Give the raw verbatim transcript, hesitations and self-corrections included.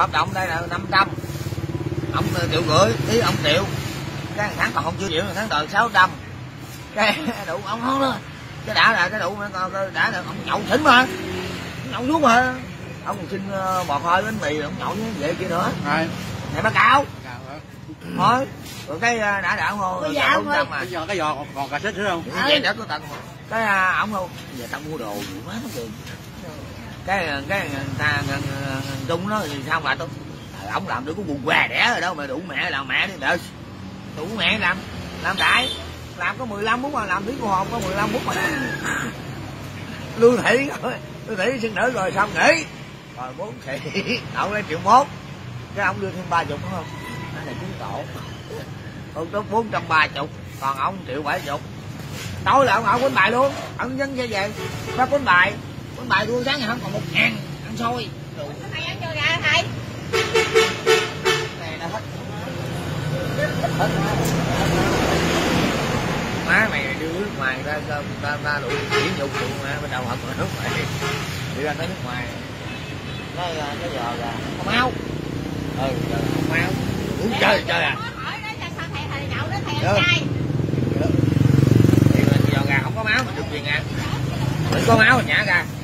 hợp đồng đây là năm trăm, ông triệu rưỡi tí ông triệu, cái tháng còn không chưa triệu, tháng đời sáu trăm, cái đủ ông không nữa, cái đã là cái đủ đã là ông nhậu thỉnh mà, nhậu xuống mà, ông còn xin bò hơi bánh mì ông nhậu như vậy kia nữa, này báo cáo, thôi, rồi cái đã đã ông bây giờ cái giò còn còn cà xích nữa không? Vậy đã có tận, cái ông đâu, giờ tao mua đồ nhiều quá nó kìa. cái cái ta đúng nó thì sao mà tôi ông làm được có buồn què đẻ rồi đâu mà đủ mẹ làm mẹ đi đợi đủ mẹ làm làm đại làm có mười lăm phút mà làm tiếng của hồn có mười lăm phút mà lưu thị rồi lưu thị xin đỡ rồi xong nghỉ rồi bốn thị đậu lên triệu mốt cái ông đưa thêm ba chục không đó là trúng cổ ông tốt bốn trăm ba chục còn ông triệu bảy chục tối là ông ở quýnh bài luôn ông dân sẽ về nó quýnh bài bánh bài đua sáng ngày hôm còn một ngàn ăn xôi đủ thầy ăn chơi ra thầy này là hết má mày đưa nước ngoài ra ta ta, ta đủ chuyển dụng dụng mà bên đầu học ở nước ngoài đi ra tới nước ngoài nó nó giờ là không máu ừ giờ không máu uống chơi chơi à thì giờ gà không có máu mà được gì nè mình có máu mình nhả ra.